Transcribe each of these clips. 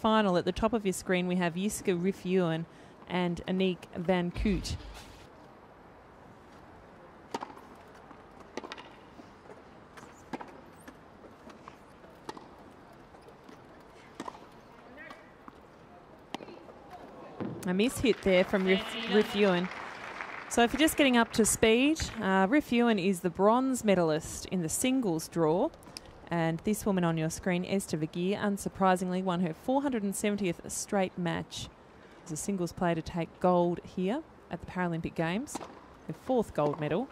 Final. At the top of your screen we have Jiske Griffioen and Aniek Van Koot. A mishit there from Griffioen. So if you're just getting up to speed, Griffioen is the bronze medalist in the singles draw. And this woman on your screen, Esther Vergeer, unsurprisingly won her 470th straight match as a singles player to take gold here at the Paralympic Games, her fourth gold medal.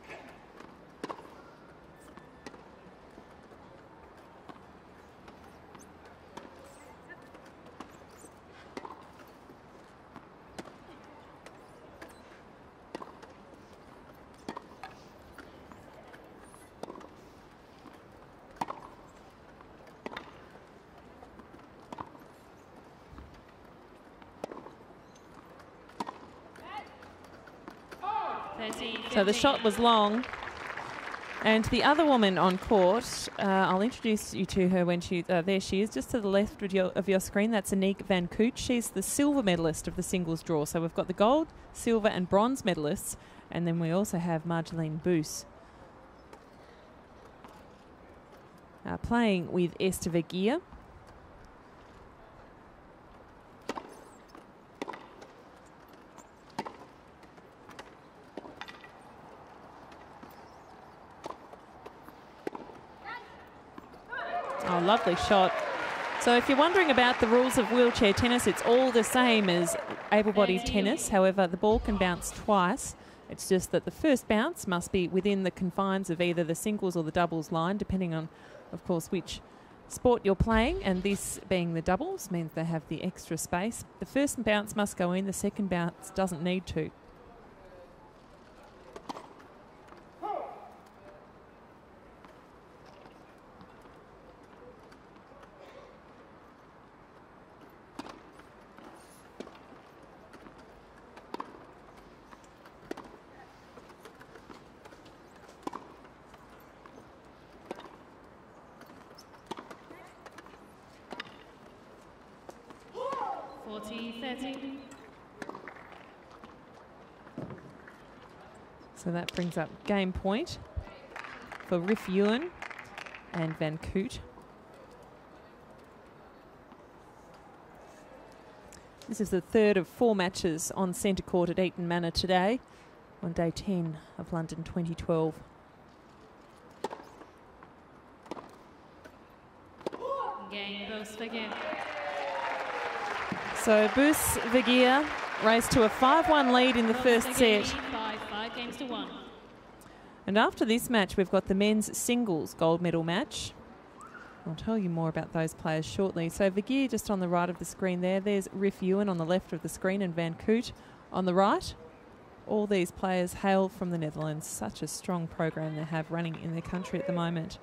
So the shot was long. And the other woman on court, I'll introduce you to her when she... there she is, just to the left of your screen. That's Aniek Van Koot. She's the silver medalist of the singles draw. So we've got the gold, silver and bronze medalists. And then we also have Marjolein Buis. Playing with Esther Vergeer. Oh, lovely shot. So if you're wondering about the rules of wheelchair tennis, it's all the same as able-bodied tennis. However, the ball can bounce twice. It's just that the first bounce must be within the confines of either the singles or the doubles line, depending on, of course, which sport you're playing. And this being the doubles means they have the extra space. The first bounce must go in. The second bounce doesn't need to. So that brings up game point for Griffioen and Van Koot. This is the third of four matches on centre court at Eton Manor today on day 10 of London 2012. So Buis Vergeer raced to a 5-1 lead in the first set. Five games to one. And after this match, we've got the men's singles gold medal match. I'll tell you more about those players shortly. So Vergeer just on the right of the screen there. There's Griffioen on the left of the screen and Van Koot on the right. All these players hail from the Netherlands. Such a strong program they have running in their country at the moment.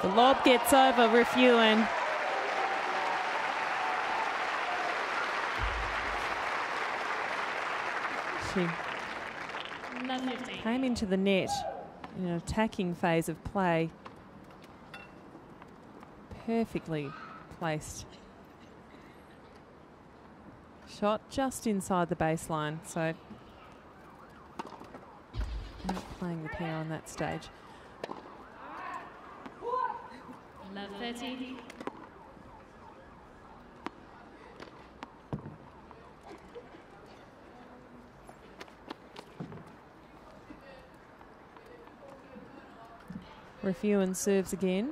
The lob gets over Griffioen. She came into the net. in an attacking phase of play. Perfectly placed. Shot just inside the baseline, so playing the pair on that stage. 11:30. Griffioen serves again.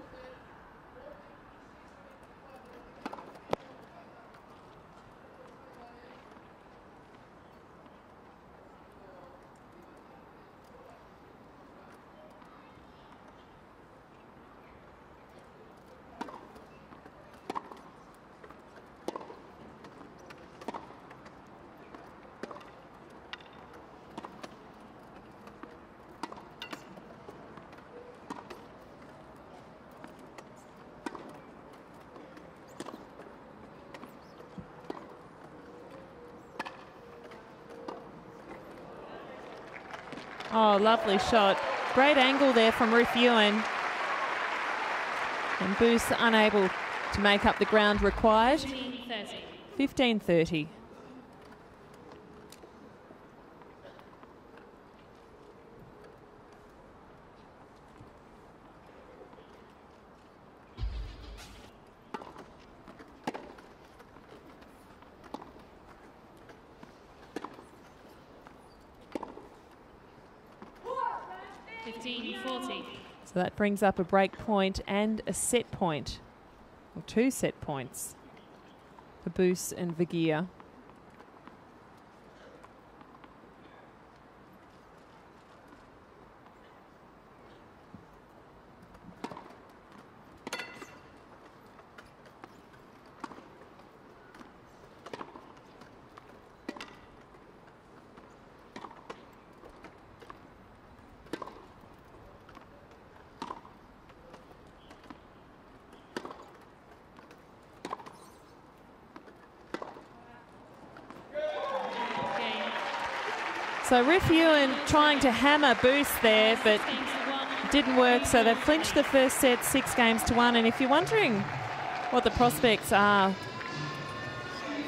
Oh, lovely shot. Great angle there from Griffioen. And Buis unable to make up the ground required. 15:30. So that brings up a break point and a set point, or two set points for Buis and Vergeer. So Griffioen trying to hammer Buis there, but it didn't work. So they've clinched the first set 6-1. And if you're wondering what the prospects are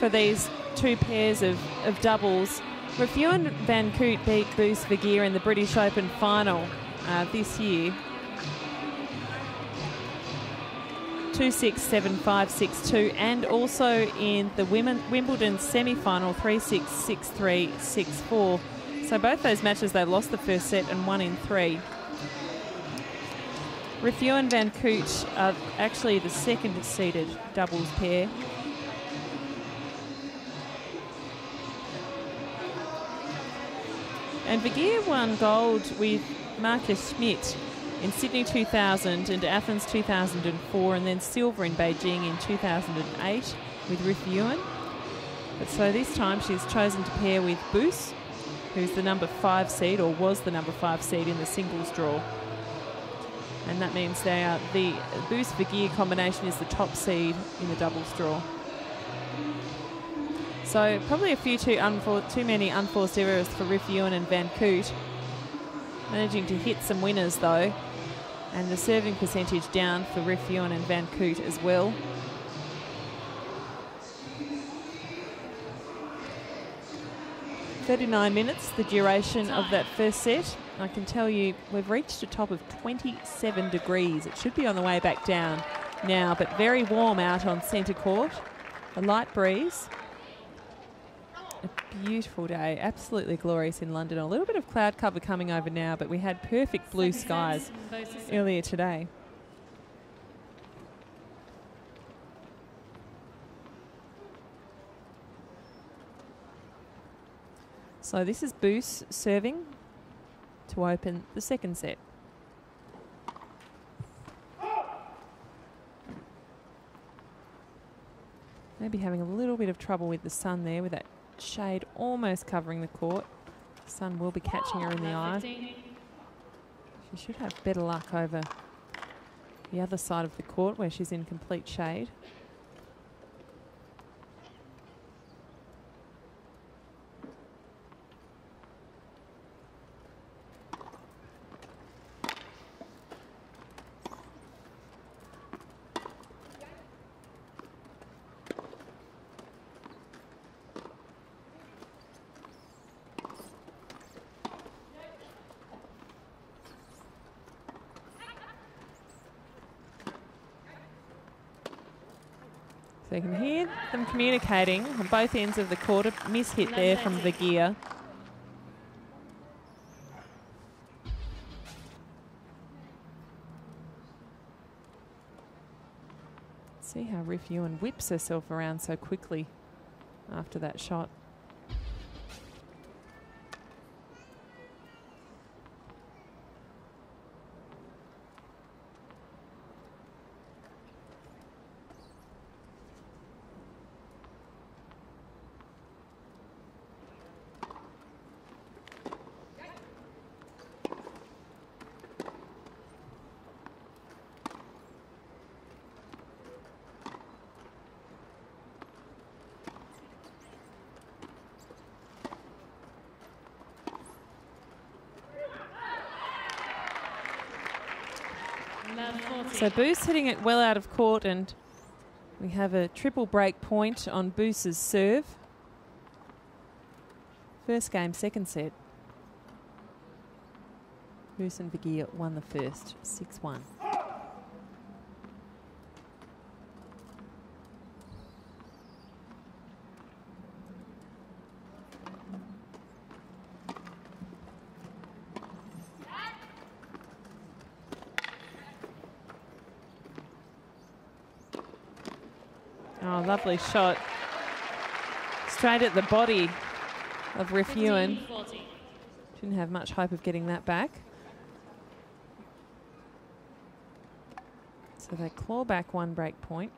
for these two pairs of doubles, Griffioen Van Koot beat Buis Vergeer in the British Open final this year. 2-6, 7-5, 6-2, and also in the Wimbledon semi-final 3-6, 6-3, 6-4. So both those matches, they lost the first set and won in three. Griffioen Van Koot are actually the second-seeded doubles pair. And Vergeer won gold with Marcus Schmidt in Sydney 2000 and Athens 2004, and then silver in Beijing in 2008 with Griffioen. But so this time she's chosen to pair with Buis, who's the number 5 seed, or was the number 5 seed in the singles draw. And that means they are the Buis-Vergeer combination is the top seed in the doubles draw. So probably a few too many unforced errors for Griffioen and Van Koot. Managing to hit some winners though. And the serving percentage down for Griffioen and Van Koot as well. "39 minutes, the duration of that first set. I can tell you we've reached a top of 27 degrees. It should be on the way back down now, but very warm out on centre court. A light breeze. A beautiful day, absolutely glorious in London. A little bit of cloud cover coming over now, but we had perfect blue skies earlier today. So this is Buis serving to open the second set. Maybe having a little bit of trouble with the sun there, with that shade almost covering the court. The sun will be catching her in the eye. She should have better luck over the other side of the court where she's in complete shade. So you can hear them communicating on both ends of the court. A mishit there from Vergeer. See how Griffioen whips herself around so quickly after that shot. So Buis hitting it well out of court, and we have a triple break point on Buis's serve. First game, second set. Buis and Vergeer won the first, 6-1. Lovely shot. Straight at the body of Griffioen. Didn't have much hope of getting that back. So they claw back one break point.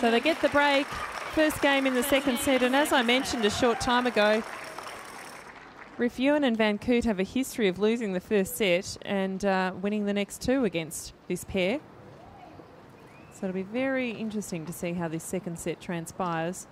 So they get the break, first game in the second set, and as I mentioned a short time ago, Griffioen and Van Koot have a history of losing the first set and winning the next two against this pair. So it'll be very interesting to see how this second set transpires.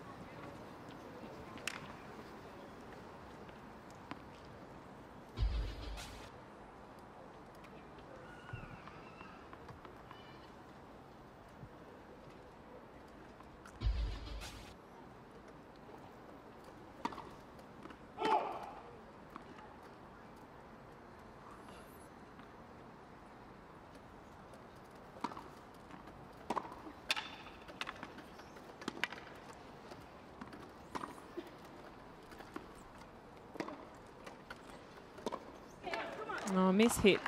Oh, miss hit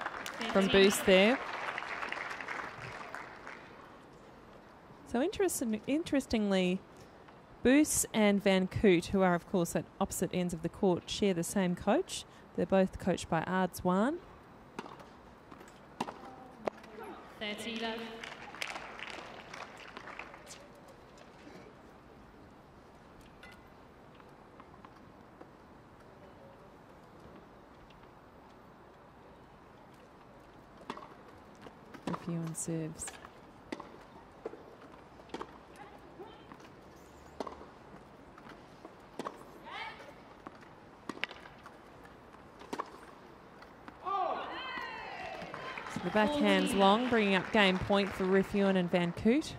from Buis there. So interestingly, Buis and Van Koot, who are, of course, at opposite ends of the court, share the same coach. They're both coached by Ards Wan. 30 love. Serves. So the backhand's long, bringing up game point for Griffioen and Van Koot.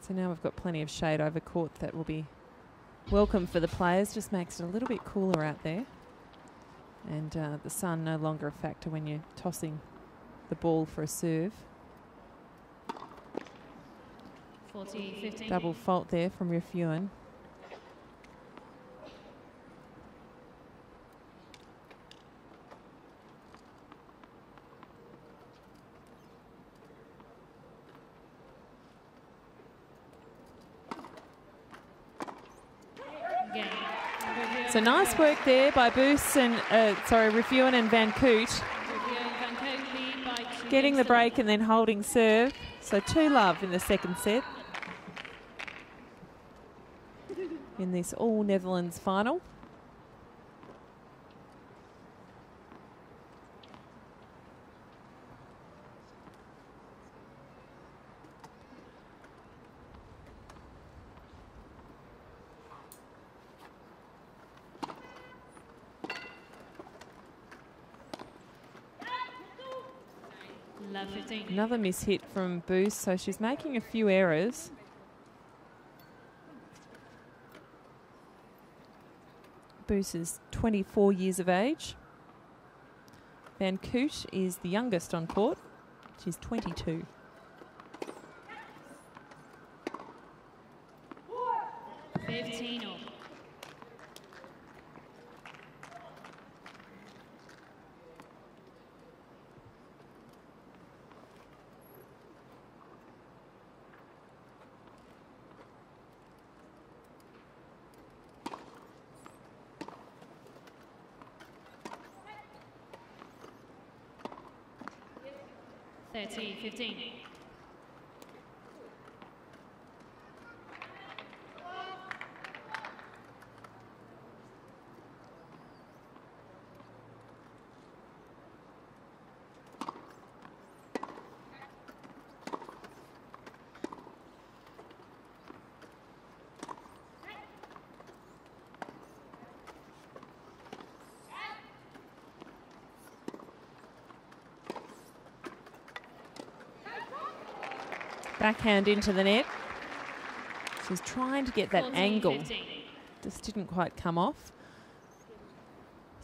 So now we've got plenty of shade over court that will be welcome for the players, just makes it a little bit cooler out there. And the sun no longer a factor when you're tossing the ball for a serve. 40-15. Double fault there from Griffioen. So nice work there by Buis and Griffioen and Van Koot, getting the break and then holding serve. So 2-love in the second set in this all Netherlands final. Another mishit from Buis, so she's making a few errors. Buis is 24 years of age. Van Koot is the youngest on court. She's 22. Backhand into the net. She's trying to get that angle. 15. Just didn't quite come off.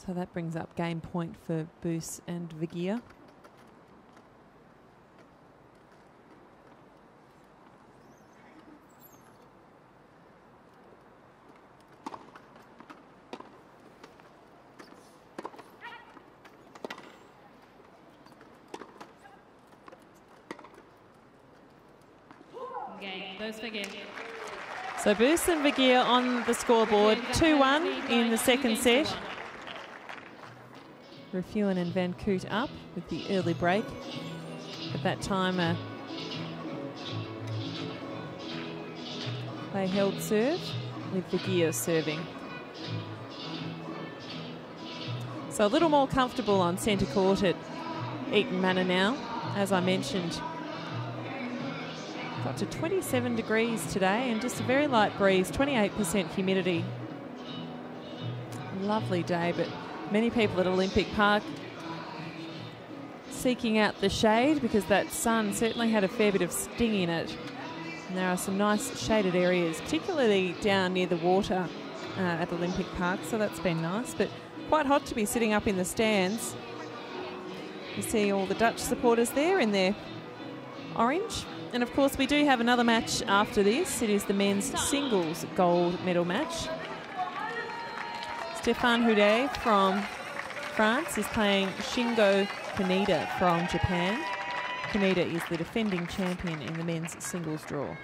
So that brings up game point for Buis and Vergeer. So Buis and Vergeer on the scoreboard, 2-1 in the second set. Griffioen and Van Koot up with the early break. At that time, they held serve with Vergeer serving. So a little more comfortable on centre court at Eton Manor now, as I mentioned. Got to 27 degrees today and just a very light breeze, 28% humidity. Lovely day, but many people at Olympic Park seeking out the shade because that sun certainly had a fair bit of sting in it. And there are some nice shaded areas, particularly down near the water at Olympic Park, so that's been nice, but quite hot to be sitting up in the stands. You see all the Dutch supporters there in their orange. And of course, we do have another match after this. It is the men's singles gold medal match. Stéphane Houdet from France is playing Shingo Kaneda from Japan. Kaneda is the defending champion in the men's singles draw.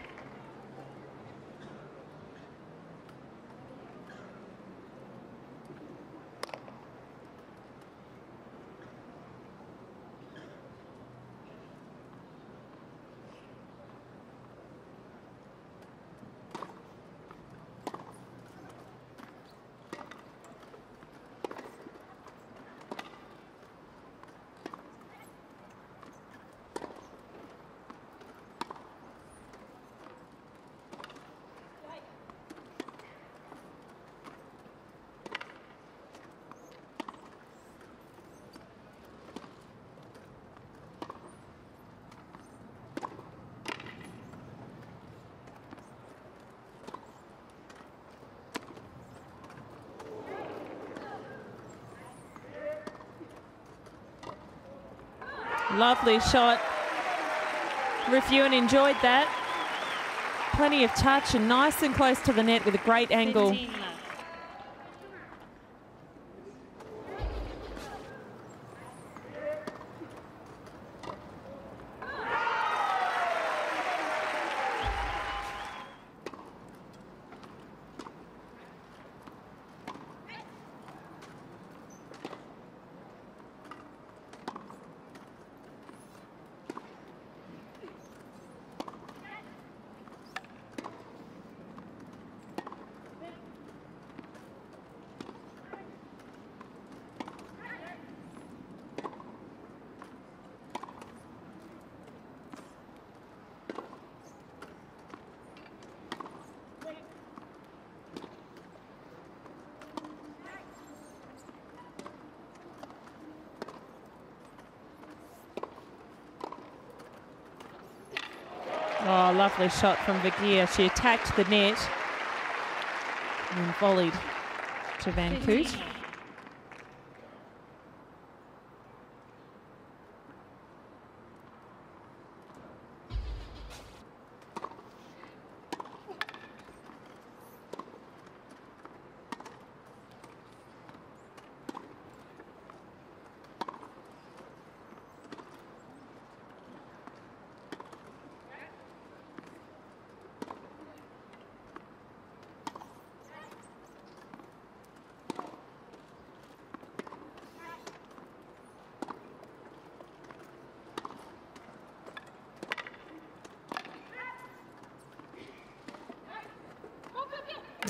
Lovely shot. Griffioen enjoyed that. Plenty of touch and nice and close to the net with a great angle. Oh, lovely shot from Vergeer. She attacked the net and volleyed to Van Koot.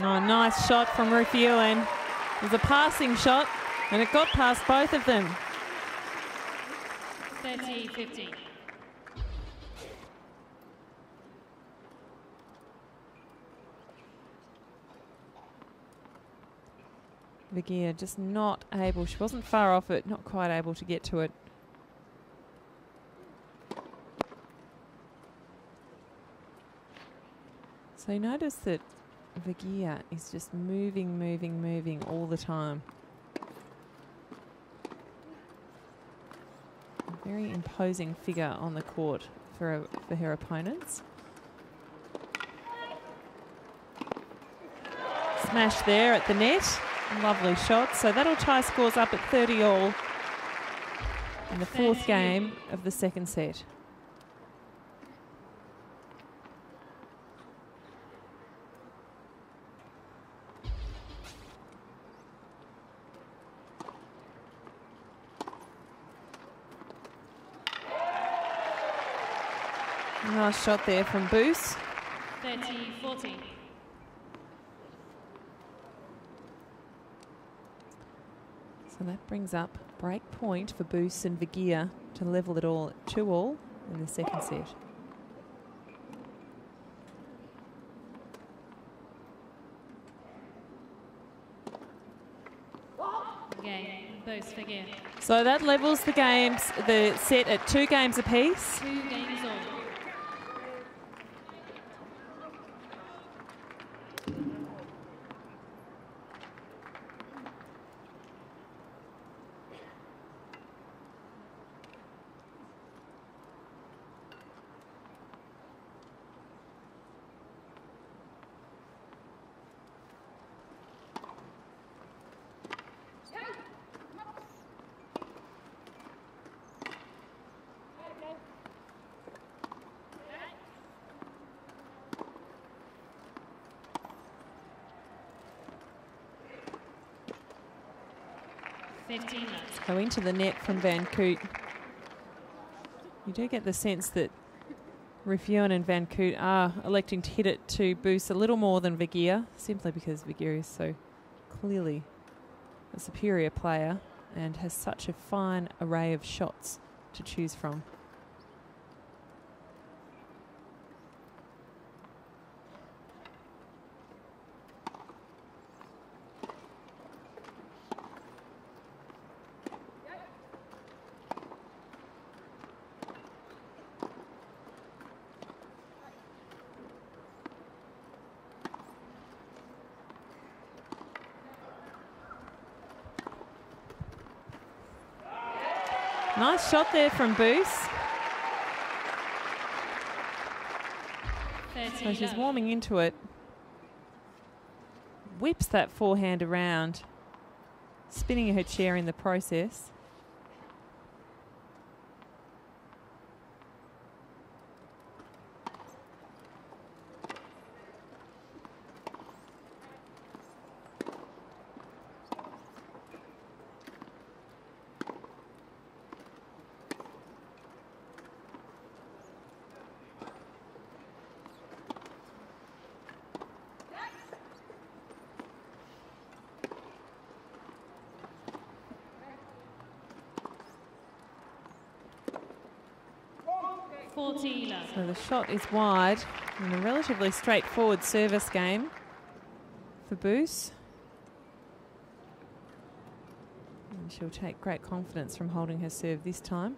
Oh, nice shot from Griffioen. It was a passing shot, and it got past both of them. 30-15. Vergeer just not able. She wasn't far off it, not quite able to get to it. So you notice that Vergeer is just moving all the time. A very imposing figure on the court for her opponents. Smash there at the net. Lovely shot. So that'll tie scores up at 30-all in the fourth game of the second set. Nice shot there from Buis. 30-14. So that brings up break point for Buis and Vergeer to level it all at 2-all in the second set. Okay, Buis, Vergeer. So that levels the games, the set at 2 games apiece. 2 games all. So into the net from Van Koot. You do get the sense that Griffioen and Van Koot are electing to hit it to Buis a little more than Vergeer, simply because Vergeer is so clearly a superior player and has such a fine array of shots to choose from. Nice shot there from Buis. So she's warming into it. Whips that forehand around, spinning her chair in the process. So the shot is wide in a relatively straightforward service game for Buis. And she'll take great confidence from holding her serve this time.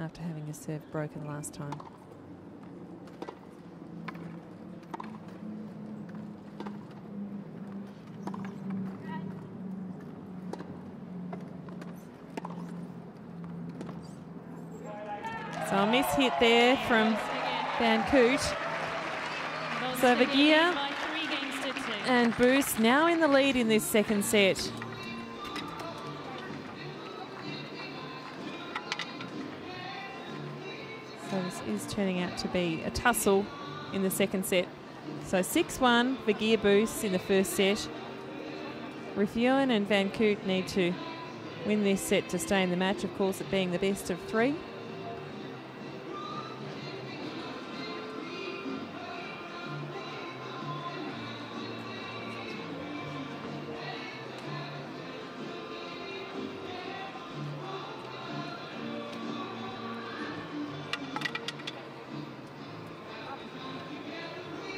after having his serve broken last time. So a miss hit there from Van Koot. So Vergeer and Buis now in the lead in this second set. So this is turning out to be a tussle in the second set. So 6-1, Vergeer Buis in the first set. Griffioen and Van Koot need to win this set to stay in the match, of course, it being the best of three.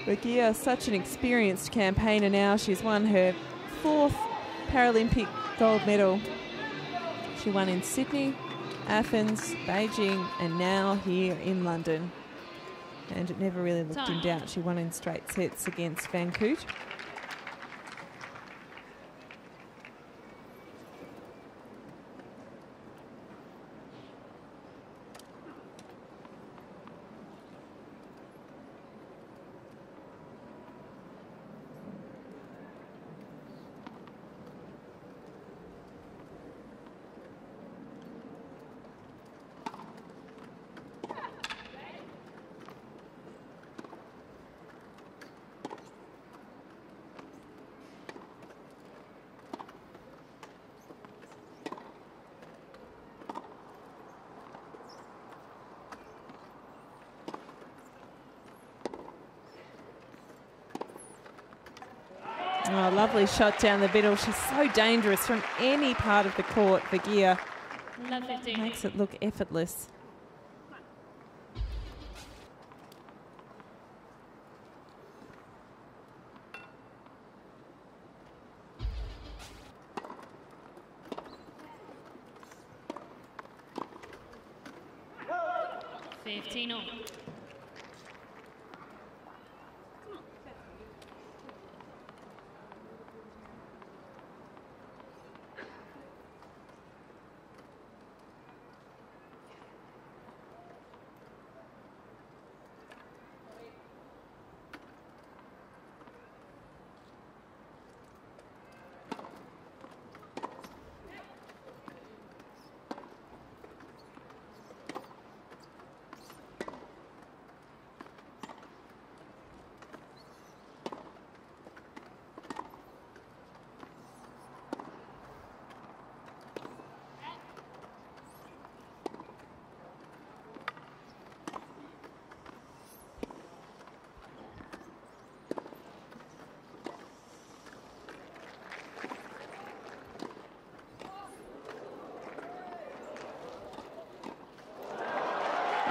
Vergeer, such an experienced campaigner now. She's won her fourth Paralympic gold medal. She won in Sydney, Athens, Beijing, and now here in London. And it never really looked in doubt. She won in straight sets against Van Koot. Oh, lovely shot down the middle. She's so dangerous from any part of the court, Vergeer. Makes it look effortless.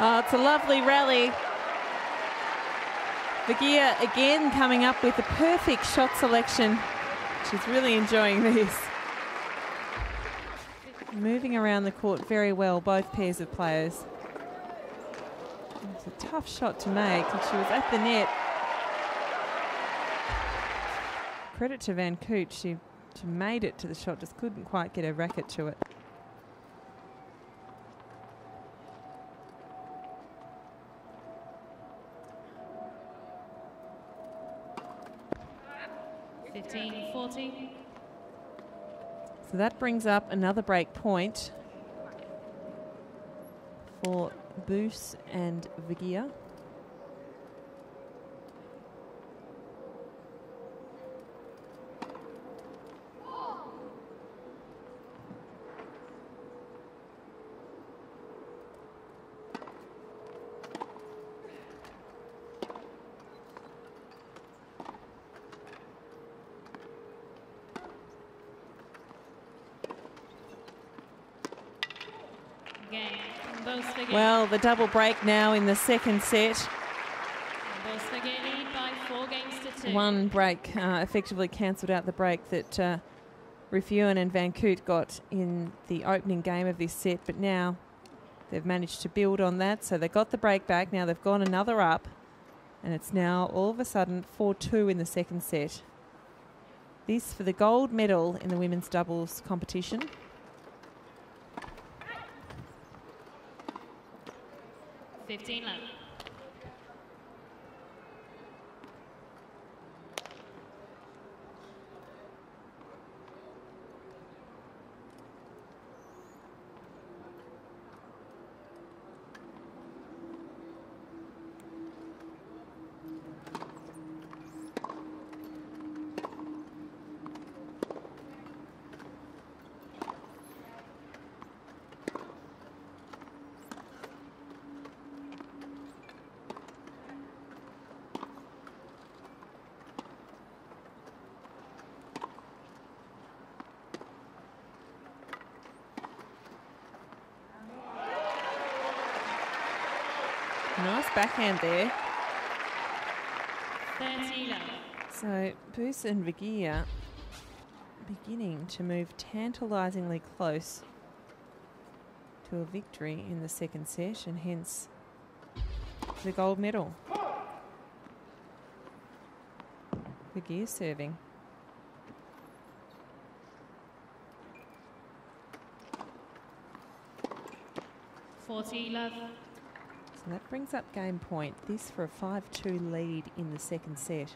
Oh, it's a lovely rally. Vergeer again coming up with a perfect shot selection. She's really enjoying this. Moving around the court very well, both pairs of players. It was a tough shot to make, and she was at the net. Credit to Van Koot, she made it to the shot, just couldn't quite get her racket to it. So that brings up another break point for Buis and Vergeer. Well, the double break now in the second set. By 4 games to 2. One break effectively cancelled out the break that Griffioen and Van Koot got in the opening game of this set, but now They've managed to build on that, so they got the break back. Now they've gone another up, and it's now all of a sudden 4-2 in the second set. This for the gold medal in the women's doubles competition. $15 left. Nice backhand there. So Buis and Vergeer beginning to move tantalisingly close to a victory in the second set, and hence the gold medal. Vergeer serving. $40 left. So that brings up game point. This for a 5-2 lead in the second set.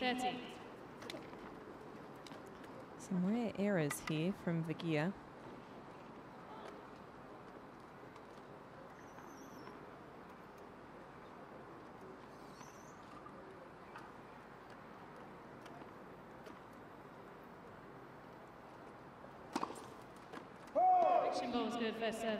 $30. Some rare errors here from Vergeer. Action ball is good, first serve.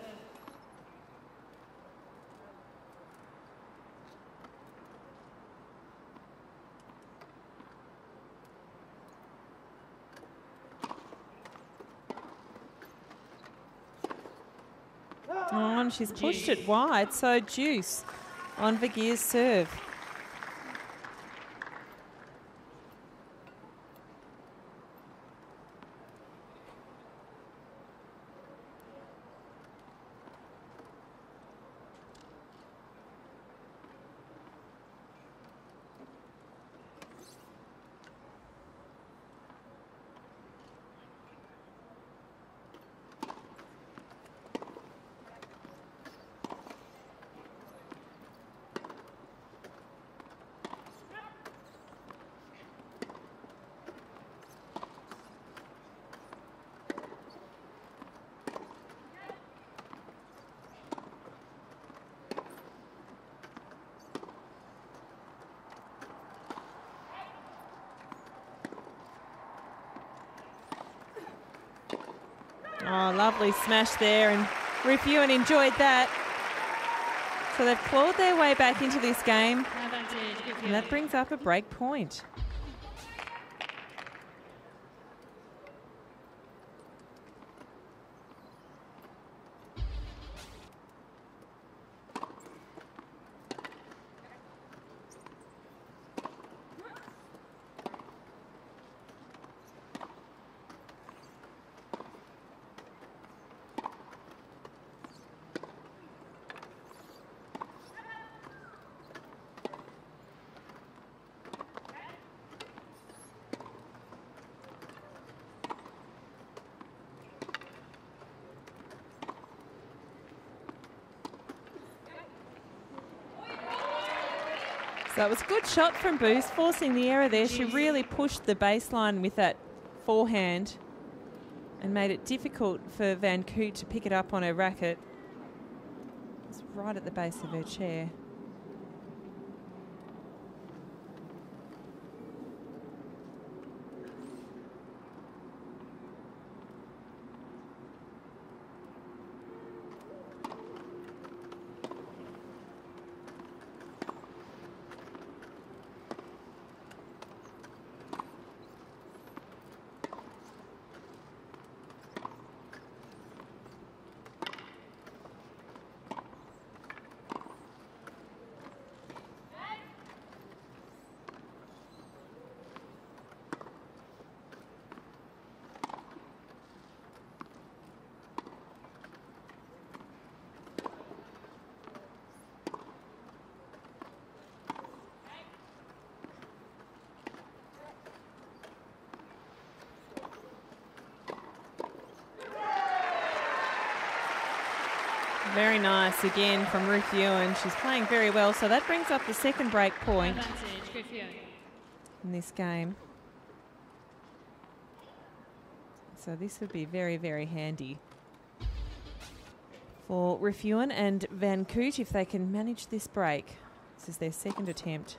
She's pushed it wide, so Juice on Vergeer's serve. Oh, lovely smash there, and Griffioen enjoyed that. So they've clawed their way back into this game, and that brings up a break point. So it was a good shot from Buis, forcing the error there. She really pushed the baseline with that forehand. and made it difficult for Van Koot to pick it up on her racket. It's right at the base of her chair. Very nice again from Griffioen. She's playing very well. So that brings up the second break point in this game. So this would be very, very handy for Griffioen and Van Koot if they can manage this break. This is their second attempt.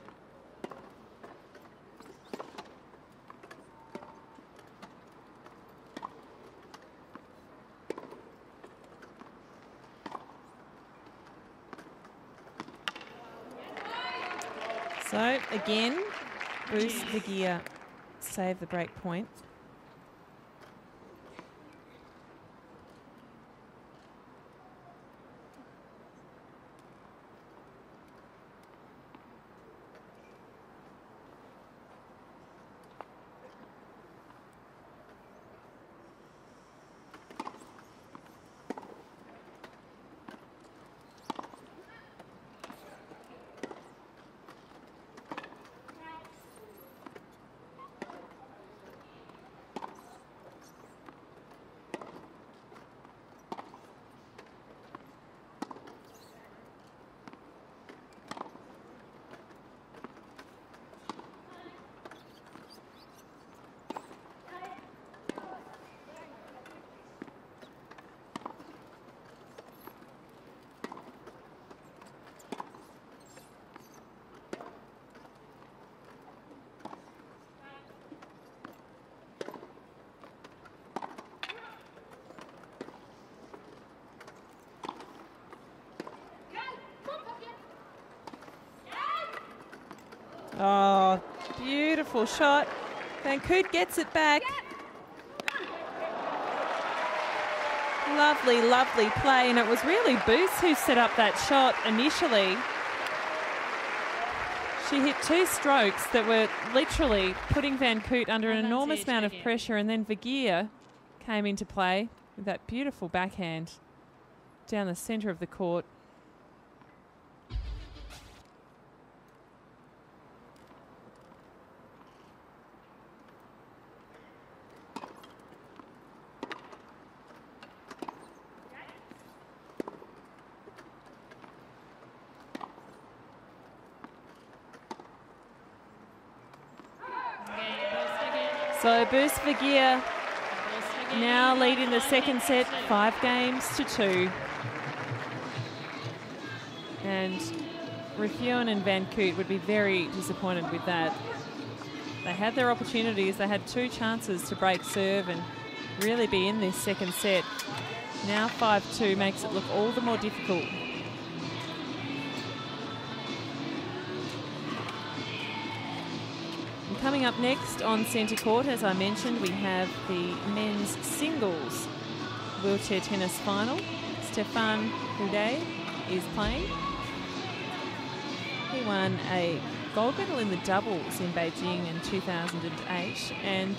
So again, Bruce Vergeer saved the break point. Oh, beautiful shot. Van Koot gets it back. Lovely, lovely play. And it was really Buis who set up that shot initially. She hit two strokes that were literally putting Van Koot under an enormous amount of pressure. And then Vergeer came into play with that beautiful backhand down the centre of the court. So Buis Vergeer now leading the second set 5 games to 2. And Griffioen and Van Koot would be very disappointed with that. They had their opportunities. They had 2 chances to break serve and really be in this second set. Now 5-2 makes it look all the more difficult. Coming up next on centre court, as I mentioned, we have the men's singles wheelchair tennis final. Stéphane Houdet is playing. He won a gold medal in the doubles in Beijing in 2008. And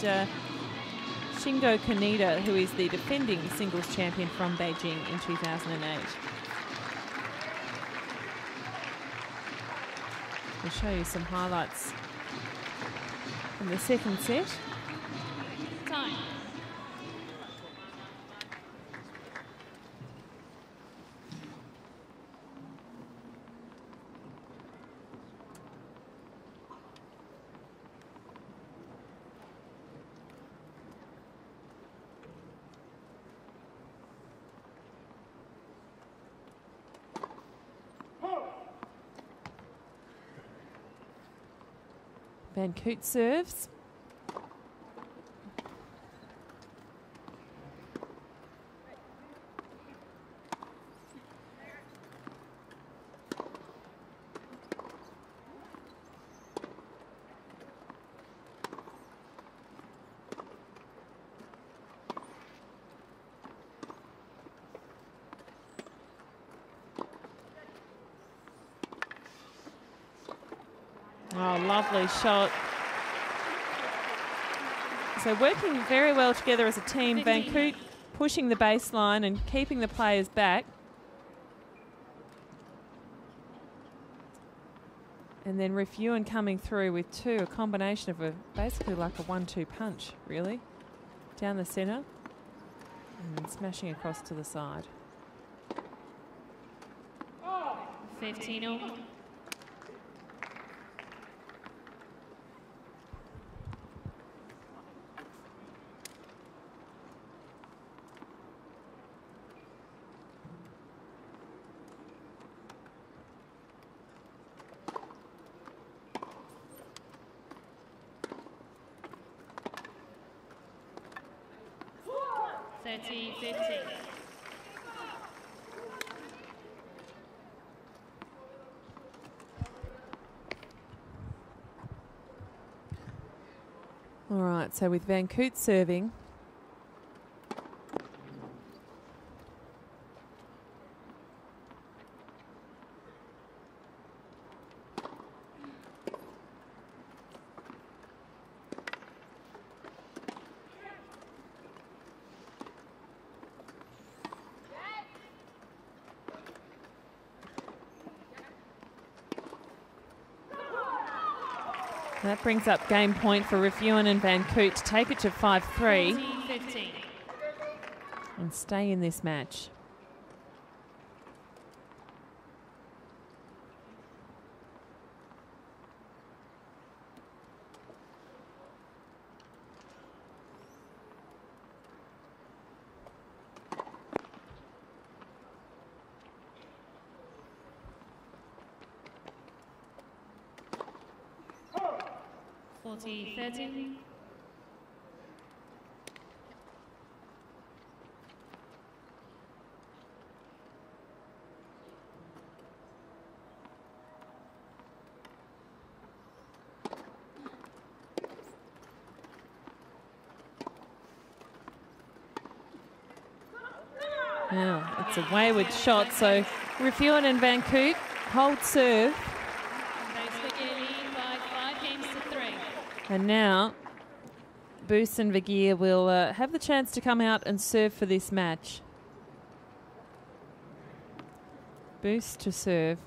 Shingo Kaneda, who is the defending singles champion from Beijing in 2008. We'll show you some highlights in the second set. Time. Van Koot serves. Lovely shot. So working very well together as a team. Van Koot pushing the baseline and keeping the players back. And then Griffioen coming through with two, a combination of basically like a 1-2 punch, really. Down the centre and smashing across to the side. 15-0. All right, so with Van Koot serving, that brings up game point for Griffioen and Van Koot to take it to 5-3 and stay in this match. Now, it's a wayward shot, so Griffioen and Van Koot hold serve. And now, Buis and Vergeer will have the chance to come out and serve for this match. Buis to serve.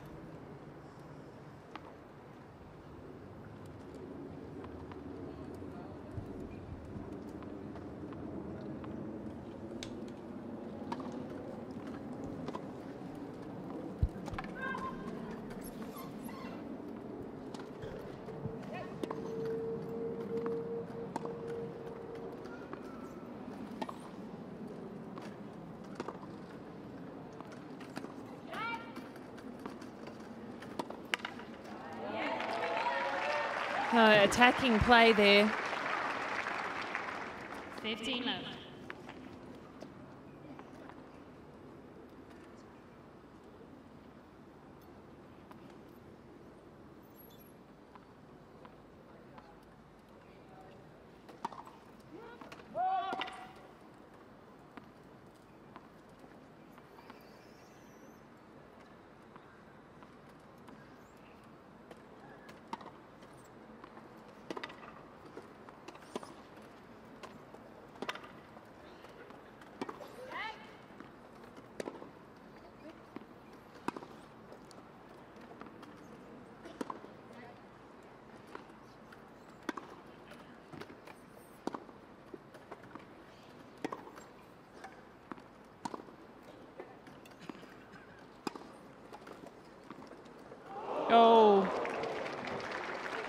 Attacking play there. 15 left.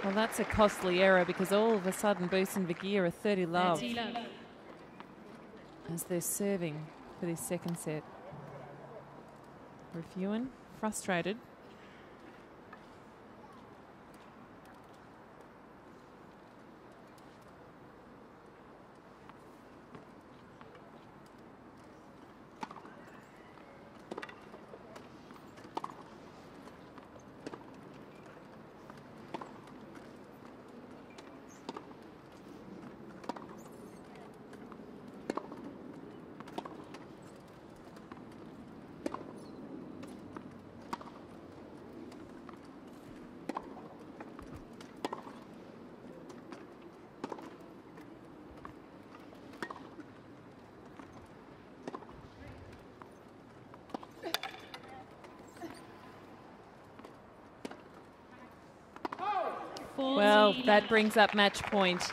Well, that's a costly error because all of a sudden Buis and Vergeer are 30 love as they're serving for this second set. Griffioen frustrated. well. That brings up match point.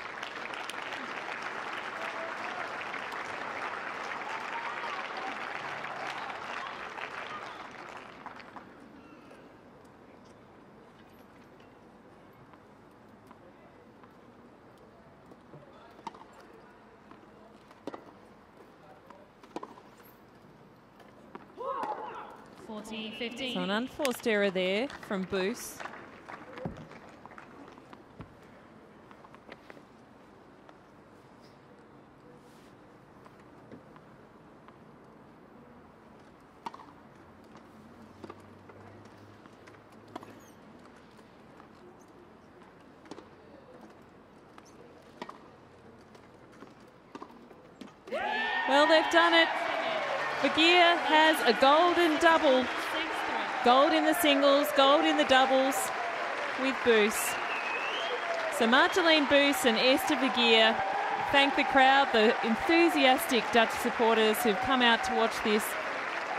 So an unforced error there from Buis. Well, they've done it. Vergeer has a golden double. Gold in the singles, gold in the doubles with Buis. So Marjolein Buis and Esther Vergeer thank the crowd, the enthusiastic Dutch supporters who've come out to watch this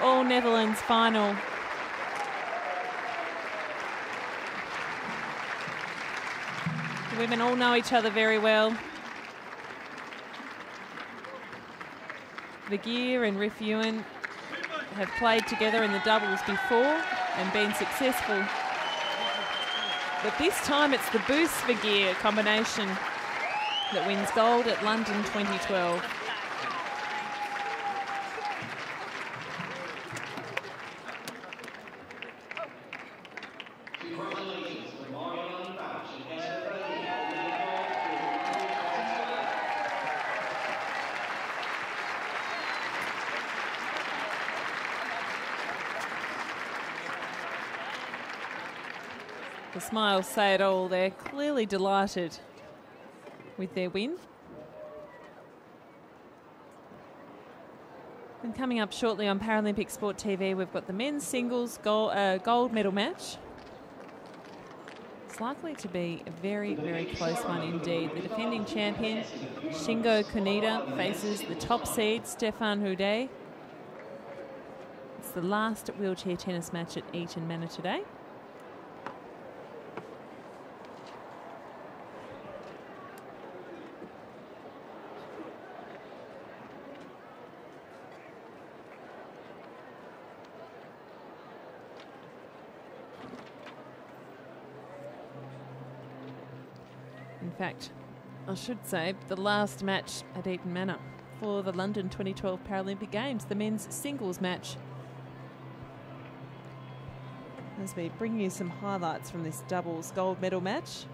All Netherlands final. The women all know each other very well. Vergeer and Griffioen have played together in the doubles before and been successful. But this time it's the Buis-Vergeer combination that wins gold at London 2012. Smiles say it all. They're clearly delighted with their win. And coming up shortly on Paralympic Sport TV, we've got the men's singles gold medal match. It's likely to be a very, very close one indeed. The defending champion, Shingo Kaneda, faces the top seed, Stéphane Houdet. It's the last wheelchair tennis match at Eton Manor today. In fact, I should say the last match at Eton Manor for the London 2012 Paralympic Games, the men's singles match. As we bring you some highlights from this doubles gold medal match.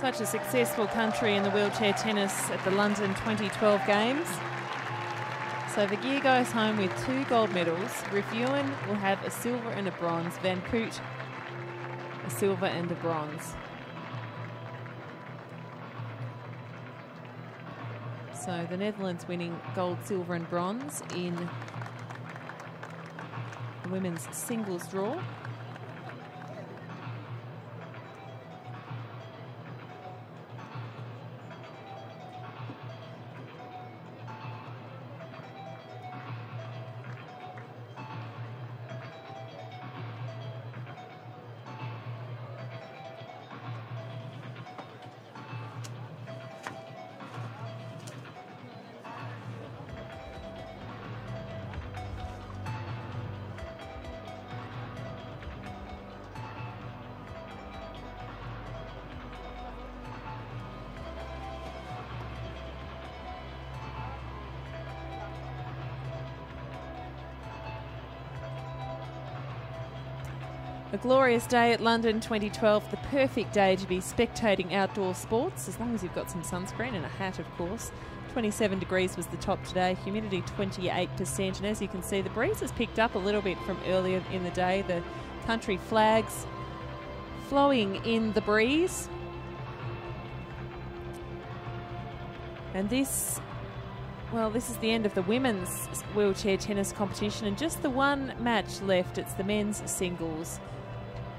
Such a successful country in the wheelchair tennis at the London 2012 Games. So Vergeer goes home with 2 gold medals. Griffioen will have a silver and a bronze. Van Koot, a silver and a bronze. So the Netherlands winning gold, silver and bronze in the women's singles draw. A glorious day at London 2012, the perfect day to be spectating outdoor sports, as long as you've got some sunscreen and a hat, of course. 27 degrees was the top today, humidity 28%, and as you can see, the breeze has picked up a little bit from earlier in the day. The country flags flowing in the breeze. And this, well, this is the end of the women's wheelchair tennis competition, and just the one match left. It's the men's singles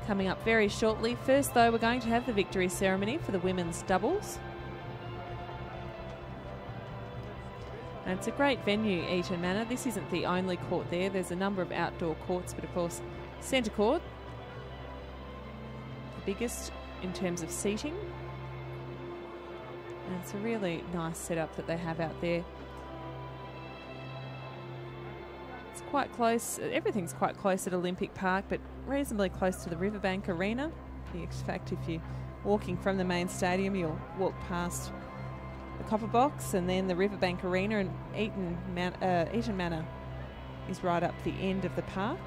coming up very shortly. First, though, we're going to have the victory ceremony for the women's doubles. And it's a great venue, Eton Manor. This isn't the only court there. There's a number of outdoor courts, but of course, centre court, the biggest in terms of seating. And it's a really nice setup that they have out there. It's quite close. Everything's quite close at Olympic Park, but reasonably close to the Riverbank Arena. In fact, if you're walking from the main stadium, you'll walk past the Copper Box and then the Riverbank Arena, and Eton Manor is right up the end of the park.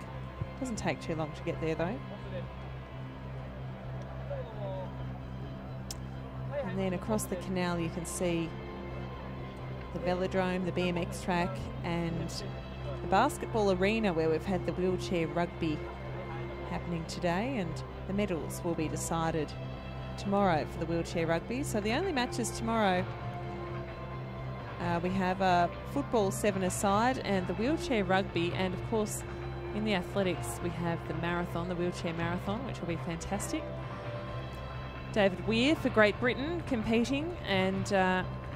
Doesn't take too long to get there, though. And then across the canal you can see the velodrome, the BMX track and the basketball arena, where we've had the wheelchair rugby happening today, and the medals will be decided tomorrow for the wheelchair rugby. So the only matches tomorrow, we have football seven-a-side and the wheelchair rugby, and of course in the athletics we have the marathon, the wheelchair marathon, which will be fantastic. David Weir for Great Britain competing and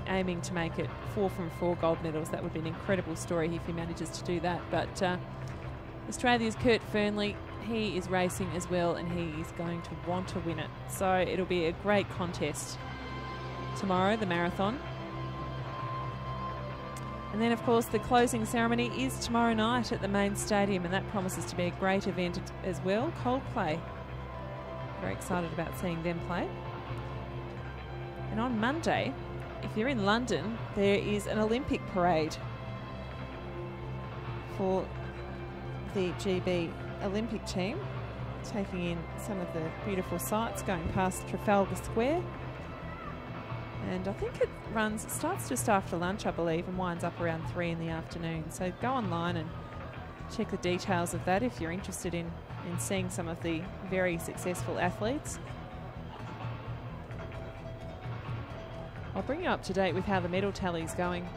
aiming to make it 4 from 4 gold medals. That would be an incredible story if he manages to do that. But Australia's Kurt Fernley, he is racing as well, and he is going to want to win it. So it'll be a great contest tomorrow, the marathon. And then, of course, the closing ceremony is tomorrow night at the main stadium, and that promises to be a great event as well. Coldplay. Very excited about seeing them play. And on Monday, if you're in London, there is an Olympic parade for the GB Olympic team, taking in some of the beautiful sights, going past Trafalgar Square. And I think it starts just after lunch, I believe, and winds up around 3 in the afternoon. So go online and check the details of that if you're interested in seeing some of the very successful athletes. I'll bring you up to date with how the medal tally is going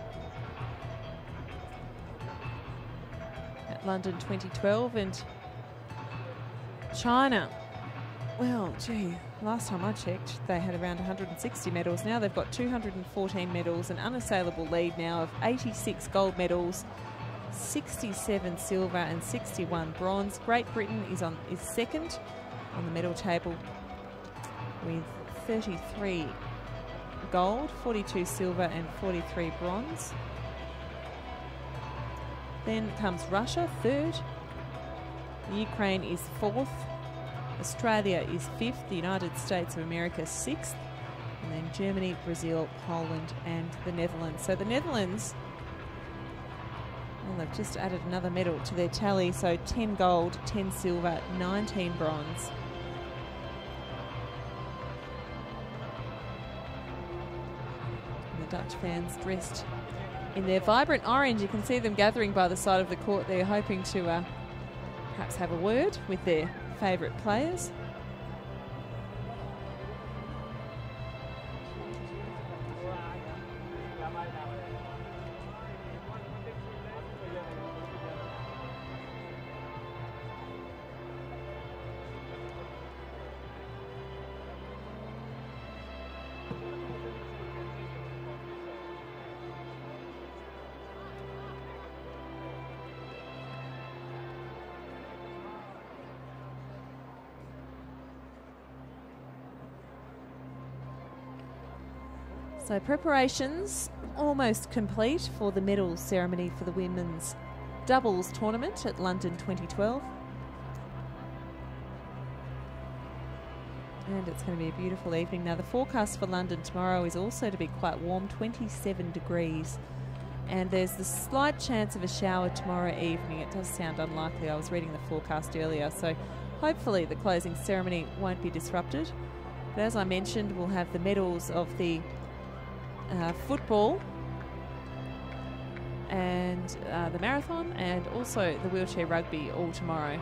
at London 2012. And China, well, gee, last time I checked they had around 160 medals. Now they've got 214 medals, an unassailable lead now of 86 gold medals, 67 silver and 61 bronze. Great Britain is second on the medal table with 33 gold, 42 silver and 43 bronze. Then comes Russia, third. Ukraine is fourth. Australia is fifth. The United States of America, sixth. And then Germany, Brazil, Poland and the Netherlands. So the Netherlands, well, they've just added another medal to their tally, so 10 gold, 10 silver, 19 bronze. And the Dutch fans dressed in their vibrant orange. You can see them gathering by the side of the court. They're hoping to perhaps have a word with their favourite players. So preparations almost complete for the medal ceremony for the women's doubles tournament at London 2012. And it's going to be a beautiful evening. Now the forecast for London tomorrow is also to be quite warm, 27 degrees. And there's the slight chance of a shower tomorrow evening. It does sound unlikely. I was reading the forecast earlier. So Hopefully the closing ceremony won't be disrupted. But as I mentioned, we'll have the medals of the football and the marathon and also the wheelchair rugby all tomorrow.